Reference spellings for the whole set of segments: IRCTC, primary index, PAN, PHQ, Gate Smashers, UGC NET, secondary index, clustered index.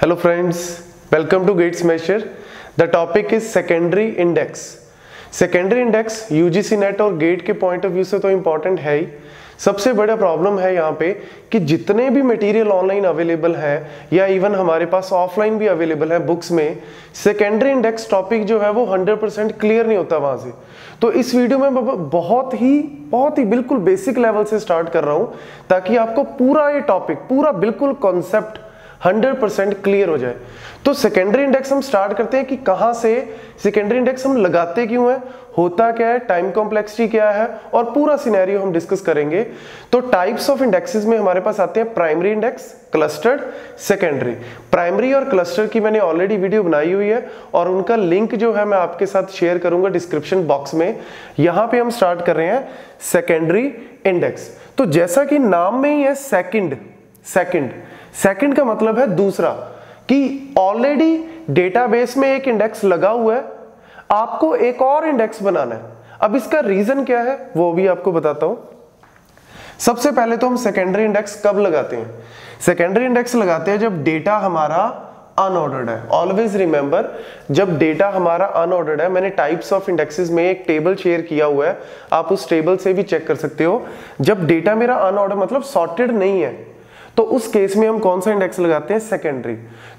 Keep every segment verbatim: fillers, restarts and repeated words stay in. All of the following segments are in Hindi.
Hello friends, welcome to Gate Smasher. The topic is secondary index. Secondary index U G C N E T और GATE के point of view से तो important है ही. सबसे बड़ा problem है यहाँ पे कि जितने भी material online available हैं या even हमारे पास offline भी available है books में, secondary index topic जो है वो one hundred percent clear नहीं होता वहाँ से. तो इस वीडियो में बहुत ही बहुत ही बिल्कुल basic level से start कर रहा हूँ ताकि आपको पूरा ये topic, पूरा बिल्कुल concept one hundred percent clear हो जाए। तो सेकेंडरी इंडेक्स हम स्टार्ट करते हैं कि कहां से सेकेंडरी इंडेक्स हम लगाते क्यों है, होता क्या है, टाइम कॉम्प्लेक्सिटी क्या है और पूरा सिनेरियो हम डिस्कस करेंगे। तो टाइप्स ऑफ इंडेक्सेस में हमारे पास आते हैं primary index, clustered, secondary. Primary और क्लस्टर की मैंने ऑलरेडी वीडियो बनाई हुई है और उनका लिंक जो है मैं आपके साथ शेयर करूंगा डिस्क्रिप्शन बॉक्स में। यहां पे हम स्टार्ट कर रहे हैं सेकेंडरी इंडेक्स। तो जैसा कि नाम में ही है सेकंड, सेकंड सेकंड का मतलब है दूसरा, कि ऑलरेडी डेटाबेस में एक इंडेक्स लगा हुआ है, आपको एक और इंडेक्स बनाना है। अब इसका रीजन क्या है वो भी आपको बताता हूं। सबसे पहले तो हम सेकेंडरी इंडेक्स कब लगाते हैं? सेकेंडरी इंडेक्स लगाते हैं जब डेटा हमारा अनऑर्डर्ड है। ऑलवेज रिमेंबर, जब डेटा हमारा अनऑर्डर्ड है, मैंने टाइप्स ऑफ इंडेक्सेस में एक टेबल शेयर किया हुआ है, आप उस टेबल से भी चेक कर सकते हो। जब डेटा मेरा अनऑर्डर मतलब सॉर्टेड नहीं है तो उस केस में हम कौन सा इंडेक्स लगाते हैं? सेकेंडरी।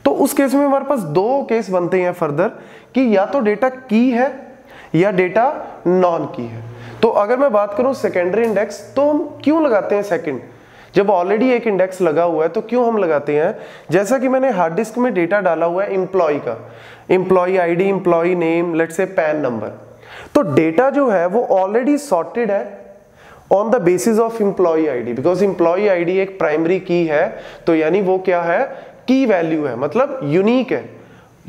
तो उस केस में हमारे पास दो केस बनते हैं फर्दर, कि या तो डेटा की है या डेटा नॉन की है। तो अगर मैं बात करूं सेकेंडरी इंडेक्स, तो हम क्यों लगाते हैं सेकंड? जब ऑलरेडी एक इंडेक्स लगा हुआ है तो क्यों हम लगाते हैं? जैसा कि मैंने हार्ड डिस्क में डेटा डाला हुआ है एम्प्लॉय का, employee I D, employee name, let's say PAN number. तो डेटा जो है वो ऑलरेडी सॉर्टेड है on the basis of employee ID, because employee ID एक प्राइमरी की है, तो यानी वो क्या है, की वैल्यू है, मतलब यूनिक है,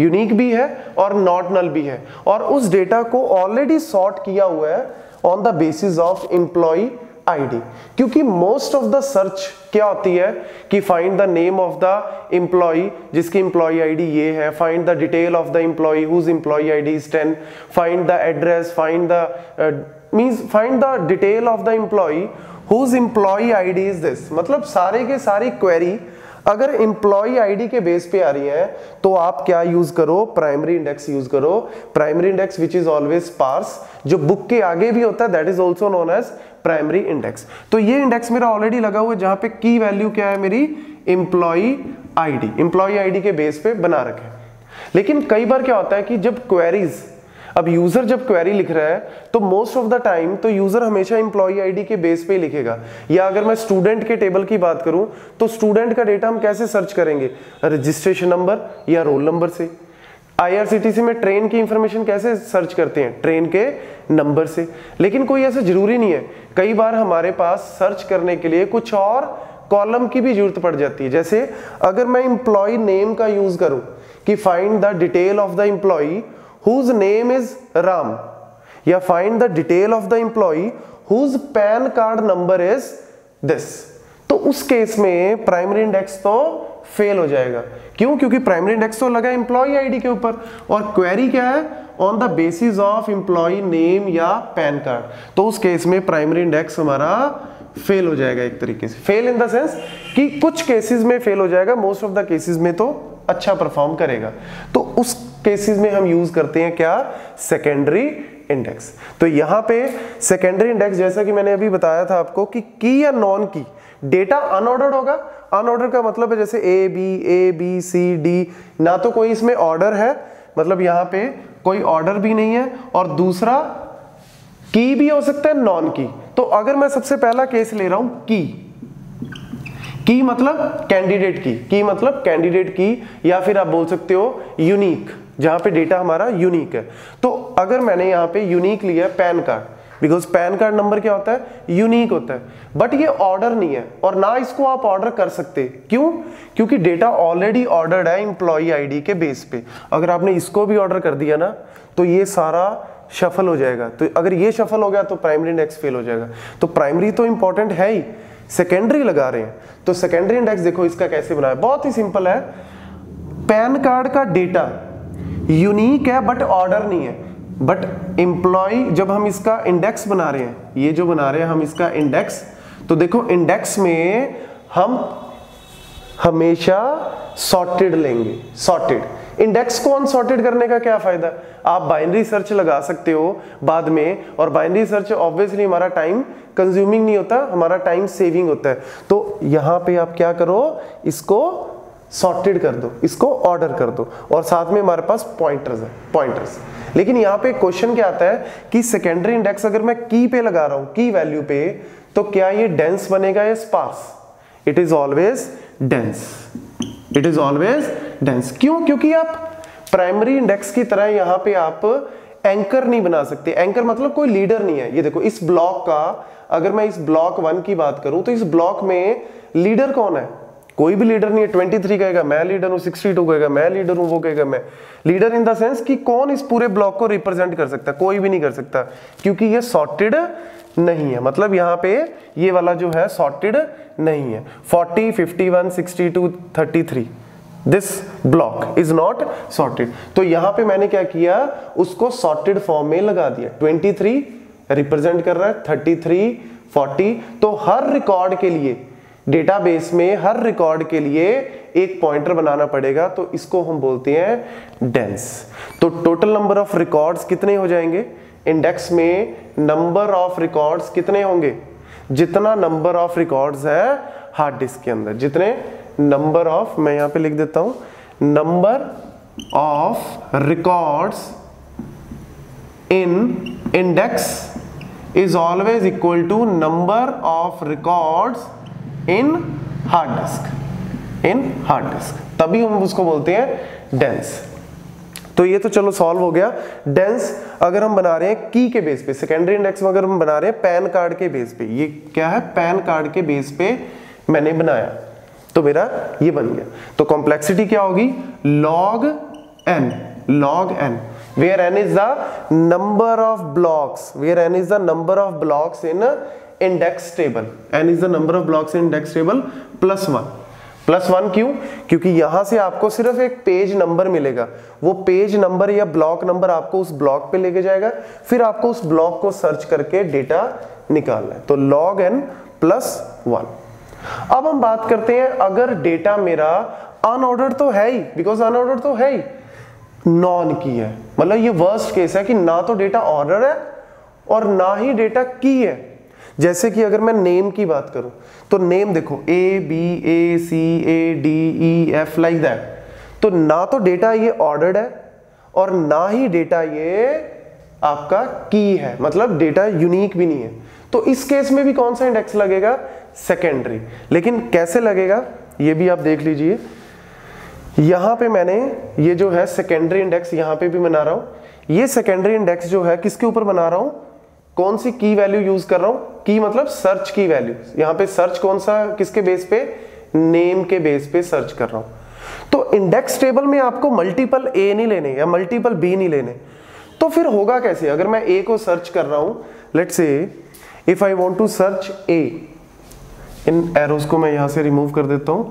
यूनिक भी है और नॉट नल भी है, और उस डेटा को ऑलरेडी सॉर्ट किया हुआ है on the basis of employee ID. क्योंकि मोस्ट ऑफ द सर्च क्या होती है कि find the name of the employee जिसकी एम्प्लॉय आईडी ये है, find the detail of the employee whose employee ID is ten, find the address, find the means find the detail of the employee whose employee I D is this। मतलब सारे के सारी क्वेरी अगर एम्प्लॉय आईडी के बेस पे आ रही है तो आप क्या यूज करो? प्राइमरी इंडेक्स यूज करो। Primary index which is always sparse, जो बुक के आगे भी होता है, that is also known as primary index. तो ये इंडेक्स मेरा ऑलरेडी लगा हुआ है जहां पे की वैल्यू क्या है मेरी? एम्प्लॉय आईडी, एम्प्लॉय आईडी के बेस पे बना रखे। लेकिन कई बार क्या होता है कि जब क्वेरीज, अब यूजर जब क्वेरी लिख रहा है तो मोस्ट ऑफ द टाइम तो यूजर हमेशा एम्प्लॉय आईडी के बेस पे ही लिखेगा। या अगर मैं स्टूडेंट के टेबल की बात करूं तो स्टूडेंट का डेटा हम कैसे सर्च करेंगे? रजिस्ट्रेशन नंबर या रोल नंबर से। आईआरसीटीसी में ट्रेन की इंफॉर्मेशन कैसे सर्च करते हैं? ट्रेन के नंबर से। लेकिन कोई ऐसा जरूरी नहीं है, कई बार हमारे पास सर्च करने के लिए कुछ और कॉलम की भी जरूरत पड़ जाती है। जैसे अगर मैं एम्प्लॉय नेम का यूज करूं कि find the detail of the employee whose name is Ram, या find the detail of the employee whose PAN card number is this, तो उस केस में प्राइमरी इंडेक्स तो फेल हो जाएगा। क्यों? क्योंकि प्राइमरी इंडेक्स तो लगा एम्प्लॉय आईडी के ऊपर और क्वेरी क्या है? On the basis of employee name या पैन कार्ड। तो उस केस में प्राइमरी इंडेक्स हमारा फेल हो जाएगा, एक तरीके से फेल इन द सेंस कि कुछ केसेस में फेल हो जाएगा, मोस्ट ऑफ द केसेस में तो अच्छा परफॉर्म करेगा। तो उस केसेस में हम यूज करते हैं क्या? Secondary index. तो यहां पे सेकेंडरी इंडेक्स जैसा कि मैंने अभी बताया था आपको कि की या नॉन की, डेटा अनऑर्डर्ड होगा। अनऑर्डर का मतलब है जैसे A B, A B C D, ना तो कोई इसमें ऑर्डर है, मतलब यहां पे कोई ऑर्डर भी नहीं है, और दूसरा की भी हो सकता है नॉन की। तो अगर मैं सबसे पहला केस ले रहा हूं की, की मतलब कैंडिडेट की, की मतलब कैंडिडेट की, या फिर आप बोल सकते हो यूनिक, जहां पे डेटा हमारा यूनिक है। तो अगर मैंने यहाँ पे यूनिक लिया है PAN card, because PAN card number क्या होता है? यूनिक होता है, बट ये ऑर्डर नहीं है और ना इसको आप ऑर्डर कर सकते। क्यों? क्योंकि डेटा ऑलरेडी ऑर्डर्ड है एम्प्लॉय आईडी के बेस पे। अगर आपने इसको भी ऑर्डर कर दिया ना तो ये सारा शफल हो जाएगा। तो अगर ये शफल हो गया तो प्राइमरी इंडेक्स फेल हो जाएगा। तो प्राइमरी तो इंपॉर्टेंट है ही, सेकेंडरी लगा रहे हैं। तो सेकेंडरी इंडेक्स देखो इसका कैसे बना है, बहुत ही सिंपल है। पैन कार्ड का डेटा यूनिक है बट ऑर्डर नहीं है, बट एम्प्लॉय, जब हम इसका इंडेक्स बना रहे हैं, ये जो बना रहे हैं हम इसका इंडेक्स, तो देखो इंडेक्स में हम हमेशा सॉर्टेड लेंगे। सॉर्टेड इंडेक्स को अनसॉर्टेड करने का क्या फायदा? आप बाइनरी सर्च लगा सकते हो बाद में, और बाइनरी सर्च ऑब्वियसली हमारा टाइम कंज्यूमिंग नहीं होता, हमारा टाइम सेविंग होता है। तो यहाँ पे आप क्या करो, इसको सॉर्टेड कर दो, इसको ऑर्डर कर दो, और साथ में हमारे पास पॉइंटर्स है, पॉइंटर्स। लेकिन यहाँ पे क्वेश्चन क्या आता है कि सेकेंडरी इंडेक्स अगर मैं की पे लगा रहा हूँ, की वैल्यू पे, तो क्या ये डेंस बनेगा या sparse? It is always dense, it is always dense. क्यों? क्योंकि आप प्राइमरी इंडेक्स की तरह यहाँ पे आप एंकर नहीं बना सकते। एंकर मतलब कोई लीडर नहीं है। ये देखो इस ब्लॉक का, अगर मैं इस ब्लॉक वन की बात करूं तो इस ब्लॉक में लीडर कौन है? कोई भी लीडर नहीं है। तेईस कहेगा मैं लीडर हूँ, बासठ कहेगा मैं लीडर हूँ, वो कहेगा मैं लीडर। इन द सेंस कि कौन इस पूरे ब्लॉक को रिप्रेजेंट कर सकता? कोई भी नहीं कर सकता, क्योंकि ये सॉर्टेड नहीं है। मतलब यहाँ पे ये वाला जो है सॉर्टेड नहीं है। चालीस, इक्यावन, बासठ, तैंतीस this block is not sorted. तो यहाँ पे मैंने क्या किया, उसको सॉर्टेड फॉर्म में लगा दिया। तेईस रिप्रेजेंट कर रहा है तैंतीस, चालीस। तो हर रिकॉर्ड के लिए डेटाबेस में हर रिकॉर्ड के लिए एक पॉइंटर बनाना पड़ेगा, तो इसको हम बोलते हैं डेंस। तो टोटल नंबर ऑफ रिकॉर्ड्स कितने हो जाएंगे इंडेक्स में? नंबर ऑफ रिकॉर्ड्स कितने होंगे? जितना नंबर ऑफ रिकॉर्ड्स है हार्ड डिस्क के अंदर, जितने नंबर ऑफ, मैं यहां पे लिख देता हूं, number of records in index is always equal to number of records in hard disk, in hard disk, तभी हम उसको बोलते हैं डेंस। तो ये तो चलो सॉल्व हो गया। डेंस अगर हम बना रहे हैं की के बेस पे, सेकेंडरी इंडेक्स अगर हम बना रहे हैं पैन कार्ड के बेस पे, ये क्या है, पैन कार्ड के बेस पे मैंने बनाया, तो मेरा ये बन गया। तो कॉम्प्लेक्सिटी क्या होगी? Log N, log N, where N is the number of blocks, where N is the number of blocks in index table, N is the number of blocks in index table plus one. Plus one क्यों? क्योंकि यहां से आपको सिर्फ एक पेज नंबर मिलेगा, वो पेज नंबर या ब्लॉक नंबर आपको उस ब्लॉक पे लेके जाएगा, फिर आपको उस ब्लॉक को सर्च करके डेटा निकालना है। तो लॉग एन प्लस वन। अब हम बात करते हैं, अगर डेटा मेरा अनऑर्डर तो है ही, बिकॉज अनऑर्डर तो है ही, नॉन की है, मतलब ये वर्स्ट केस है कि ना तो डेटा ऑर्डर है और ना ही डेटा की है। जैसे कि अगर मैं नेम की बात करूं तो नेम देखो A B A C A D E F, like that. तो ना तो डेटा ये ऑर्डर्ड है और ना ही डेटा ये आपका की है, मतलब डेटा यूनिक भी नहीं है। तो इस केस में भी कौन सा इंडेक्स लगेगा? सेकेंडरी। लेकिन कैसे लगेगा ये भी आप देख लीजिए। यहाँ पे मैंने ये जो है सेकेंडरी इंडेक्स यहाँ पे भी बना रहा हूँ। ये सेकेंडरी इंडेक्स जो है किसके ऊपर बना रहा हूँ? कौन सी की वैल्यू यूज कर रहा हूं? की मतलब सर्च की वैल्यू। यहां पे सर्च कौन सा, किसके बेस पे? नेम के बेस पे सर्च कर रहा हूं। तो इंडेक्स टेबल में आपको मल्टीपल ए नहीं लेने या मल्टीपल बी नहीं लेने। तो फिर होगा कैसे? अगर मैं ए को सर्च कर रहा हूं, let's say if I want to search A, in arrows को मैं यहां से रिमूव कर देता हूं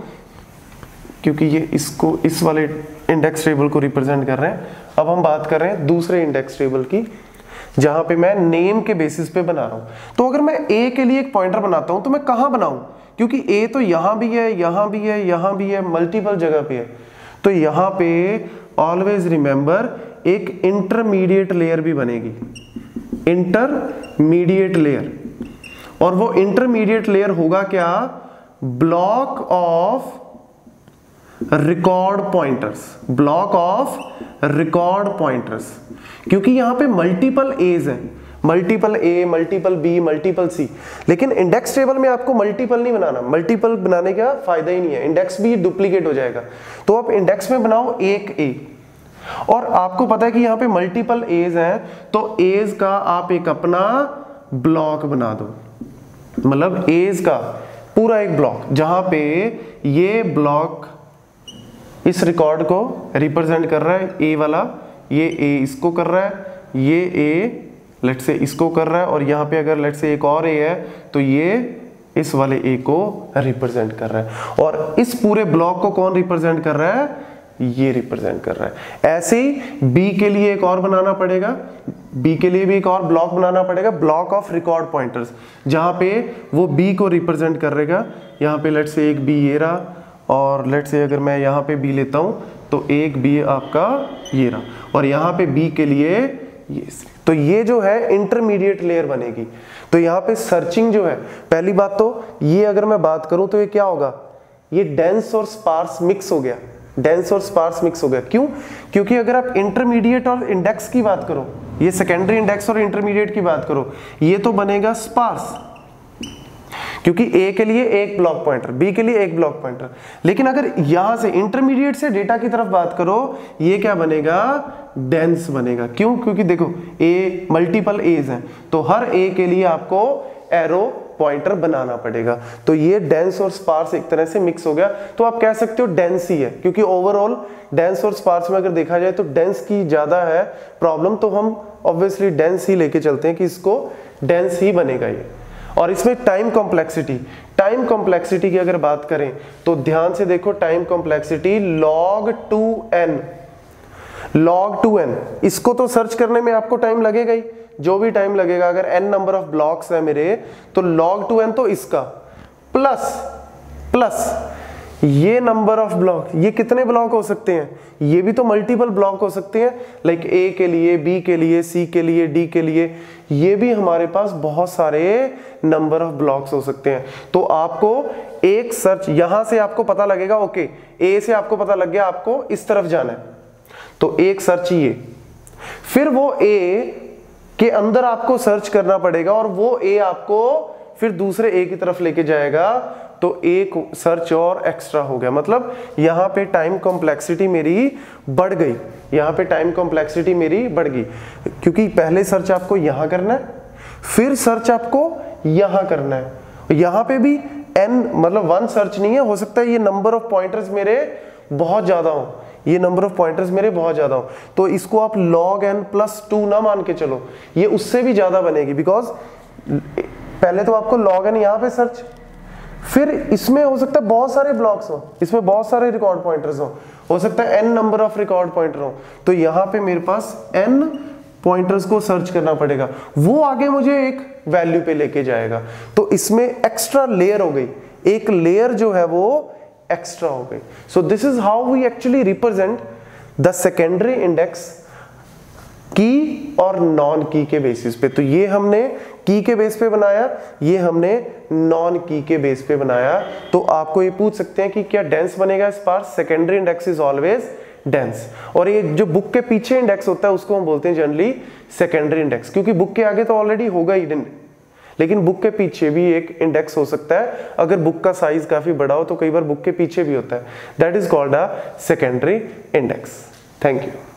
क्योंकि ये इसको इस वाले इंडेक्स टेबल को रिप्रेजेंट कर रहे हैं। अब हम बात कर रहे हैं दूसरे इंडेक्स टेबल की, जहां पे मैं नेम के बेसिस पे बना रहा हूं। तो अगर मैं ए के लिए एक पॉइंटर बनाता हूं तो मैं कहां बनाऊं? क्योंकि ए तो यहां भी है, यहां भी है, यहां भी है, मल्टीपल जगह पे है। तो यहां पे ऑलवेज रिमेंबर एक इंटरमीडिएट लेयर भी बनेगी, इंटरमीडिएट लेयर। और वो इंटरमीडिएट लेयर होगा क्या? Block of record pointers, block of record pointers. क्योंकि यहां पे मल्टीपल एज है, multiple A, multiple B, multiple C. लेकिन इंडेक्स टेबल में आपको मल्टीपल नहीं बनाना, मल्टीपल बनाने का फायदा ही नहीं है, इंडेक्स भी डुप्लीकेट हो जाएगा। तो आप इंडेक्स में बनाओ एक ए, और आपको पता है कि यहाँ पे मल्टीपल एज है, तो एज का आप एक अपना ब्लॉक बना दो, मतलब एज का पूरा एक ब्लॉक, जहां पे ये ब्लॉक इस रिकॉर्ड को रिप्रेजेंट कर रहा है, ए वाला, ये ए इसको कर रहा है, ये ए लेट्स से इसको कर रहा है, और यहाँ पे अगर लेट्स से एक और ए है तो ये इस वाले ए को रिप्रेजेंट कर रहा है। और इस पूरे ब्लॉक को कौन रिप्रेजेंट कर रहा है? ये रिप्रेजेंट कर रहा है। ऐसे ही बी के लिए एक और बनाना पड़ेगा, बी के लिए भी एक और ब्लॉक बनाना पड़ेगा, ब्लॉक ऑफ रिकॉर्ड पॉइंटर्स, जहाँ पे वो बी को रिप्रेजेंट करेगा। यहाँ पे लेट्स से एक बी ये रहा, और लेट्स से अगर मैं यहाँ पे बी लेता हूँ तो एक बी आपका ये रहा और यहाँ पे बी के लिए ये, तो ये जो है इंटरमीडिएट लेयर बनेगी। तो यहाँ पे सर्चिंग जो है, पहली बात तो ये अगर मैं बात करूँ तो ये क्या होगा, ये डेंस और स्पार्स मिक्स हो गया, डेंस और स्पार्स मिक्स हो गया। क्यों? क्योंकि अगर आप इंटरमीडिएट और इंडेक्स की बात करो, ये सेकेंडरी इंडेक्स और इंटरमीडिएट की बात करो, ये तो बनेगा स्पार्स क्योंकि ए के लिए एक ब्लॉक पॉइंटर, बी के लिए एक ब्लॉक पॉइंटर। लेकिन अगर यहां से इंटरमीडिएट से डेटा की तरफ बात करो, ये क्या बनेगा, डेंस बनेगा। क्यों? क्योंकि देखो ए मल्टीपल एज हैं तो हर ए के लिए आपको एरो पॉइंटर बनाना पड़ेगा। तो ये डेंस और स्पार्स एक तरह से मिक्स हो गया, तो आप कह सकते हो डेंस ही है क्योंकि ओवरऑल डेंस और स्पार्स में अगर देखा जाए तो डेंस की ज्यादा है प्रॉब्लम, तो हम ऑब्वियसली डेंस ही लेके चलते हैं कि इसको डेंस ही बनेगा ये। और इसमें टाइम कॉम्प्लेक्सिटी, टाइम कॉम्प्लेक्सिटी की अगर बात करें तो ध्यान से देखो time complexity log two N, log two N, इसको तो सर्च करने में आपको टाइम लगेगा ही, जो भी टाइम लगेगा। अगर एन नंबर ऑफ ब्लॉक्स है मेरे तो लॉग टू एन तो इसका प्लस प्लस ये नंबर ऑफ ब्लॉक, ये कितने ब्लॉक हो सकते हैं, ये भी तो मल्टीपल ब्लॉक हो सकते हैं, लाइक ए के लिए, बी के लिए, सी के लिए, डी के लिए, ये भी हमारे पास बहुत सारे नंबर ऑफ ब्लॉक्स हो सकते हैं। तो आपको एक सर्च यहां से आपको पता लगेगा, ओके ए से आपको पता लग गया आपको इस तरफ जाना है, तो एक सर्च ये, फिर वो ए के अंदर आपको सर्च करना पड़ेगा और वो ए आपको फिर दूसरे ए की तरफ लेके जाएगा, तो एक सर्च और एक्स्ट्रा हो गया। मतलब यहाँ पे टाइम कॉम्प्लेक्सिटी मेरी बढ़ गई, यहाँ पे टाइम कॉम्प्लेक्सिटी मेरी बढ़ गई क्योंकि पहले सर्च आपको यहाँ करना है, फिर सर्च आपको यहाँ करना है। यहाँ पे भी एन मतलब वन सर्च नहीं है, हो सकता है ये नंबर ऑफ पॉइंटर्स मेरे बहुत ज़्यादा हो, ये नंबर ऑफ पॉइंटर्स मेरे बहुत ज़्यादा हो, तो इसको आप लॉग एन प्लस टू ना मान के चलो, ये उससे भी ज़्यादा बनेगी। बिकॉज पहले तो आपको लॉग एन यहाँ पे सर्च, फिर इसमें हो सकता है बहुत सारे ब्लॉक्स हो, इसमें बहुत सारे रिकॉर्ड पॉइंटर्स हो, हो सकता है N number of record pointer हो, तो यहाँ पे मेरे पास एन पॉइंटर्स को सर्च करना पड़ेगा, वो आगे मुझे एक वैल्यू पे लेके जाएगा। तो इसमें एक्स्ट्रा लेयर हो गई, एक लेयर जो है वो एक्स्ट्रा हो गई। So this is how we actually represent the secondary index की और नॉन की के बेसिस पे। तो ये हमने की के बेस पे बनाया, ये हमने नॉन की के बेस पे बनाया। तो आपको ये पूछ सकते हैं कि क्या डेंस बनेगा sparse? Secondary index is always dense, और ये जो बुक के पीछे इंडेक्स होता है उसको हम बोलते हैं जनरली सेकेंडरी इंडेक्स, क्योंकि बुक के आगे तो ऑलरेडी होगा ही, लेकिन बुक के पीछे भी एक इंडेक्स हो सकता है। अगर बुक का साइज काफी बड़ा हो तो कई बार बुक के पीछे भी होता है, that is called a secondary index. Thank you.